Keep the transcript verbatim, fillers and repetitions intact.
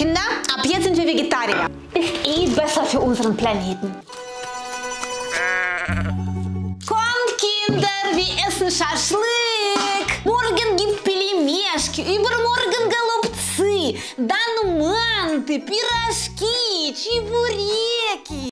Kinder, ab jetzt sind wir Vegetarier. Ist eh besser für unseren Planeten. Kommt Kinder, wir essen Schaschlik. Morgen gibt пельмешки, übermorgen голубцы, данументы, пирожки, чебуреки.